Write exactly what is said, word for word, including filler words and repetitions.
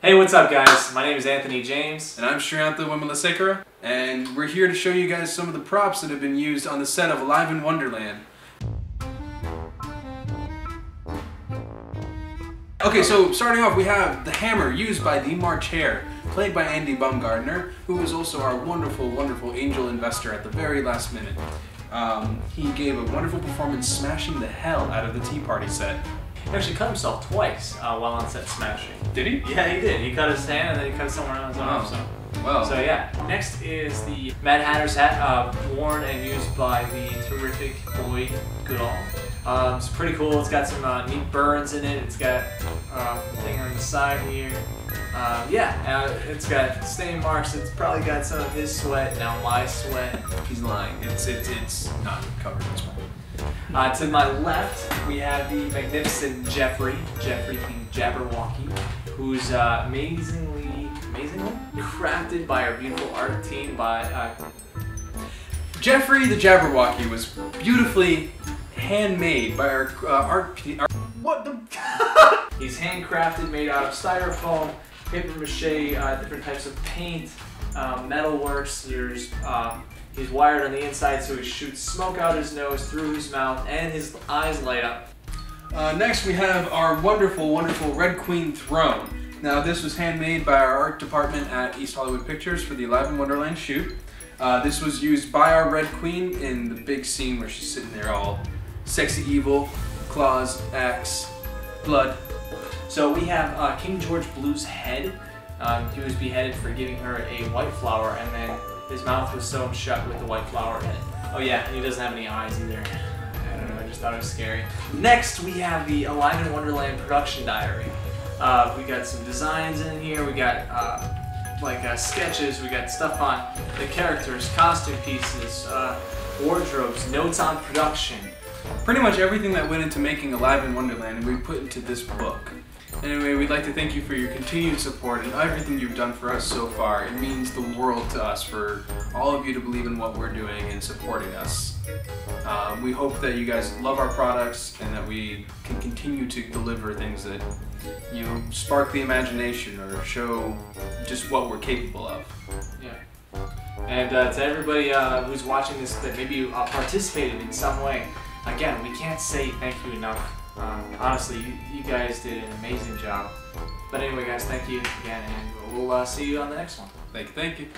Hey, what's up guys? My name is Anthony James. And I'm Sriyanta Wimalasekera. And we're here to show you guys some of the props that have been used on the set of Alive in Wonderland. Okay, so starting off we have the hammer used by the March Hare, played by Andy Baumgardner, who is also our wonderful, wonderful angel investor at the very last minute. Um, he gave a wonderful performance smashing the hell out of the Tea Party set. He actually cut himself twice uh, while on set smashing. Did he? Yeah, he did. He cut his hand and then he cut somewhere on his arm. So. Wow. So yeah. Next is the Mad Hatter's hat, uh, worn and used by the terrific Boyd Goodall. Um, it's pretty cool. It's got some uh, neat burns in it. It's got uh, a thing on the side here. Uh, yeah, uh, it's got stain marks. It's probably got some of his sweat, now my sweat. He's lying. It's, it's, it's not covered in sweat. Uh, to my left, we have the magnificent Jeffrey, Jeffrey the Jabberwocky, who's uh, amazingly, amazingly crafted by our beautiful art team. By uh... Jeffrey the Jabberwocky was beautifully handmade by our uh, art. Our... What the? He's handcrafted, made out of styrofoam, paper mache, uh, different types of paint, uh, metalworks. There's. Uh, He's wired on the inside so he shoots smoke out his nose, through his mouth, and his eyes light up. Uh, next we have our wonderful, wonderful Red Queen throne. Now this was handmade by our art department at East Hollywood Pictures for the Alive in Wonderland shoot. Uh, this was used by our Red Queen in the big scene where she's sitting there all sexy evil, claws, axe, blood. So we have uh, King George Blue's head. Um, he was beheaded for giving her a white flower, and then his mouth was sewn shut with the white flower in it. Oh yeah, and he doesn't have any eyes either. I don't know, I just thought it was scary. Next, we have the Alive in Wonderland production diary. Uh, we got some designs in here, we got uh, like uh, sketches, we got stuff on the characters, costume pieces, uh, wardrobes, notes on production. Pretty much everything that went into making Alive in Wonderland we put into this book. Anyway, we'd like to thank you for your continued support and everything you've done for us so far. It means the world to us for all of you to believe in what we're doing and supporting us. Um, we hope that you guys love our products and that we can continue to deliver things that, you know, spark the imagination or show just what we're capable of. Yeah. And uh, to everybody uh, who's watching this that maybe uh, participated in some way, again, we can't say thank you enough. Um, honestly, you, you guys did an amazing job. But anyway, guys, thank you again, and we'll uh, see you on the next one. Thank you, thank you.